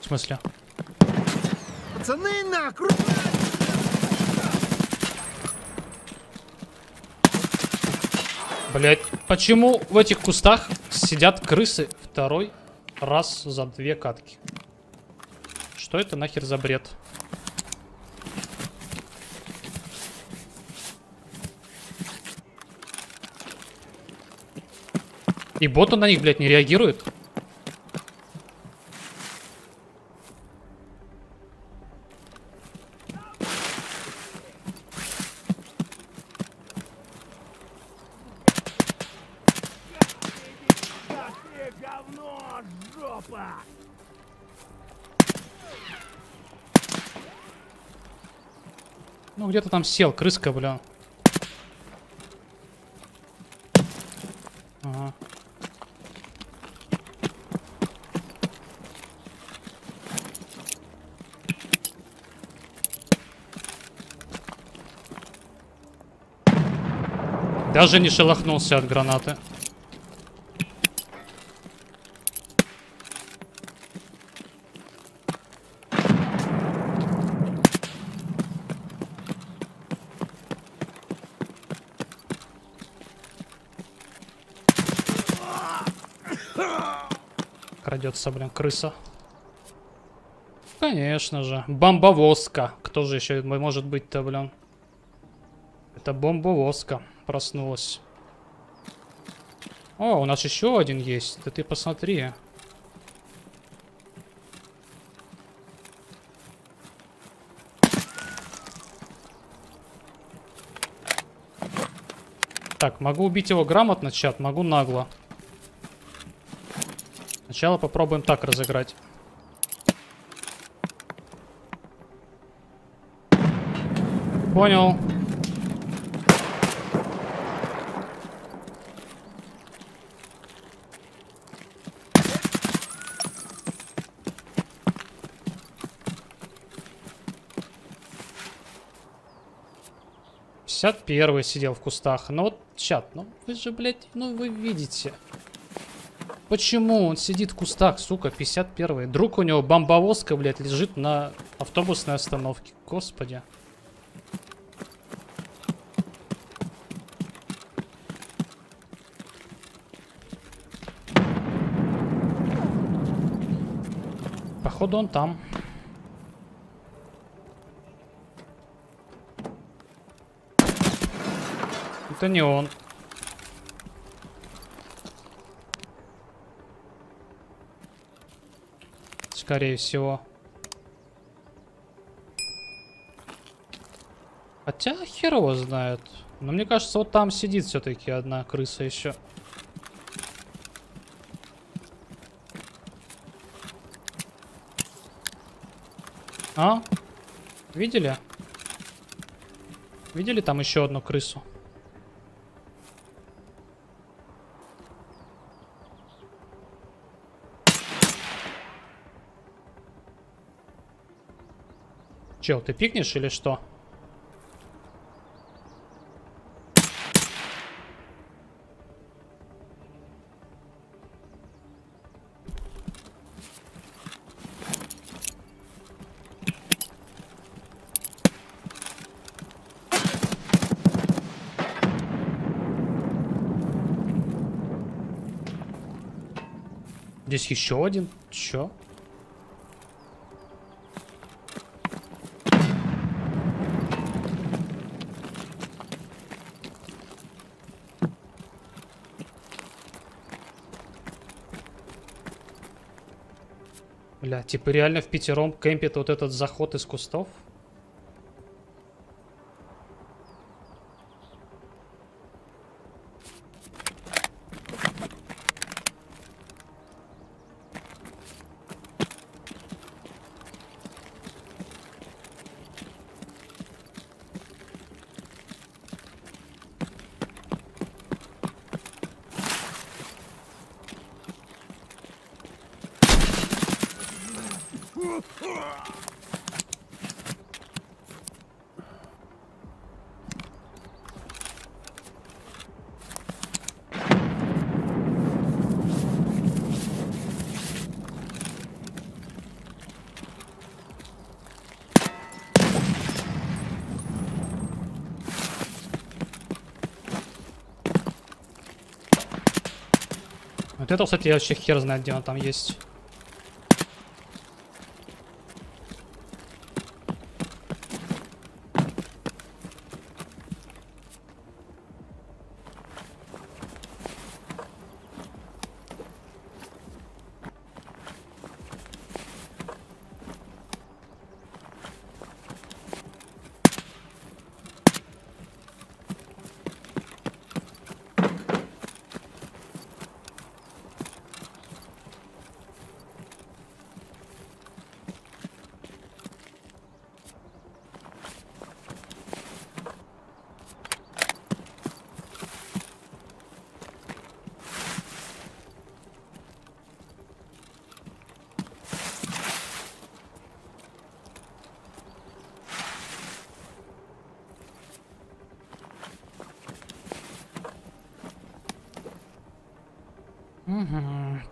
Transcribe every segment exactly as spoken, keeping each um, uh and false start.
В смысле? Пацаны, на круг! Блять, почему в этих кустах сидят крысы второй раз за две катки? Что это нахер за бред? И боты на них, блядь, не реагируют. Ну где-то там сел, крыска, бля. Ага. Даже не шелохнулся от гранаты. Крадется, блин, крыса. Конечно же. Бомбовозка. Кто же еще может быть-то, блин? Это бомбовозка проснулась. О, у нас еще один есть. Да ты посмотри. Так, могу убить его грамотно, чат, могу нагло. Сначала попробуем так разыграть. Понял. пятьдесят первый сидел в кустах. Ну вот, чат, ну вы же, блядь, ну вы видите. Почему он сидит в кустах, сука, пятьдесят первый. Друг у него бомбовозка, блядь, лежит на автобусной остановке. Господи. Походу он там. Это не он. Скорее всего. Хотя хер его знает. Но мне кажется, вот там сидит все-таки одна крыса еще. А? Видели? Видели там еще одну крысу? Чел, ты пикнешь или что? Здесь еще один? Чё? Бля, типа реально в пятером кемпит вот этот заход из кустов. Вот это, кстати, я вообще хер знает, где он там есть.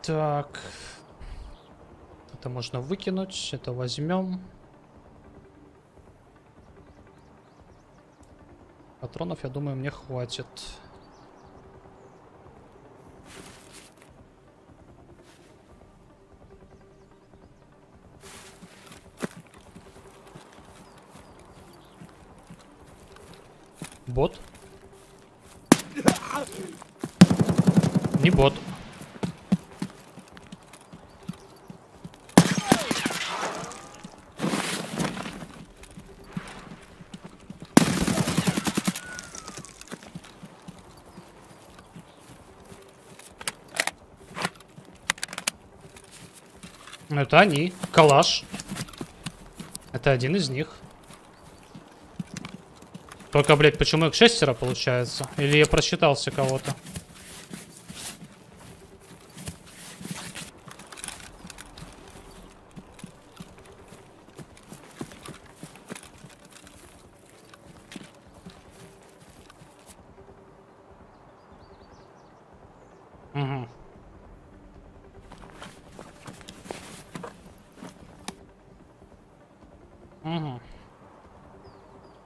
Так, это можно выкинуть, это возьмем. Патронов, я думаю, мне хватит. Бот? Не бот. Это они. Калаш. Это один из них. Только, блядь, почему их шестеро получается? Или я просчитался кого-то?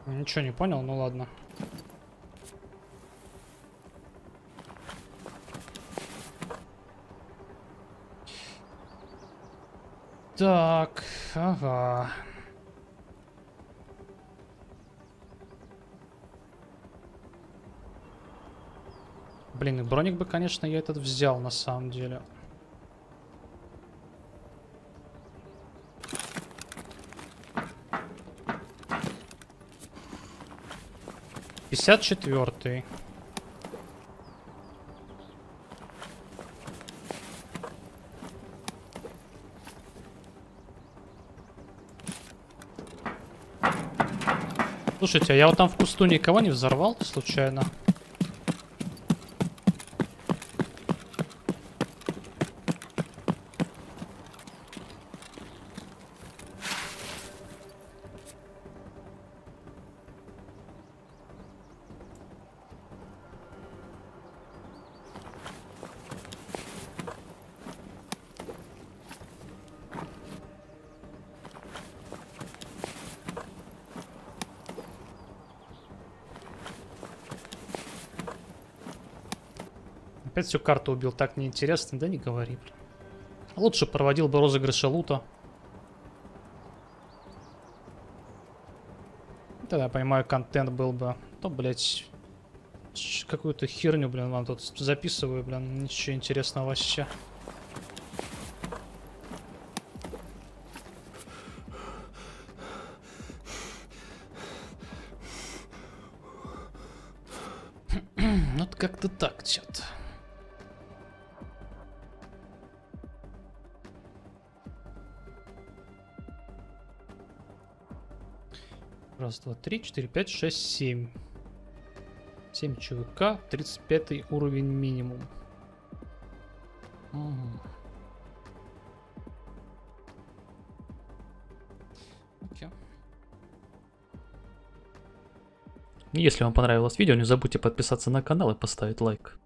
Ничего не понял, ну ладно. Так, ага. Блин, и броник бы, конечно, я этот взял на самом деле. пятьдесят четвёртый. Слушайте, а я вот там в кусту никого не взорвал случайно? Всю карту убил, так неинтересно, да не говори. Лучше проводил бы розыгрыши лута. Тогда, я понимаю, контент был бы. То, блядь, какую-то херню, блин, вам тут записываю, блин, ничего интересного вообще. Вот как-то так, чё-то. Раз, два, три, четыре, пять, шесть, семь. Семь ЧВК, тридцать пятый уровень минимум. Угу. Окей. Если вам понравилось видео, не забудьте подписаться на канал и поставить лайк.